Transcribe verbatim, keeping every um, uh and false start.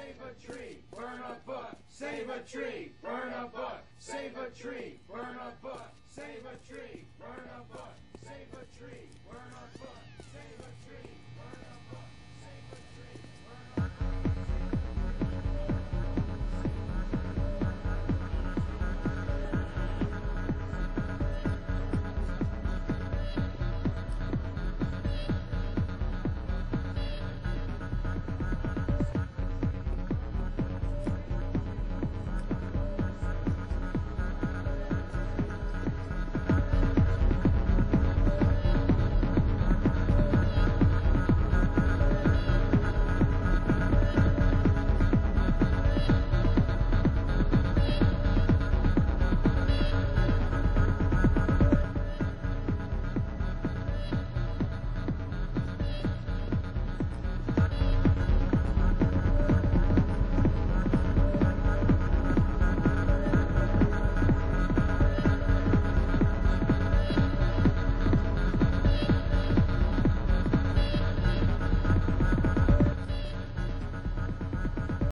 Save a tree, burn a book. Save a tree, burn a book. Save a tree, burn a book. Save a tree, burn a book. Save a tree, burn a book. Save a tree.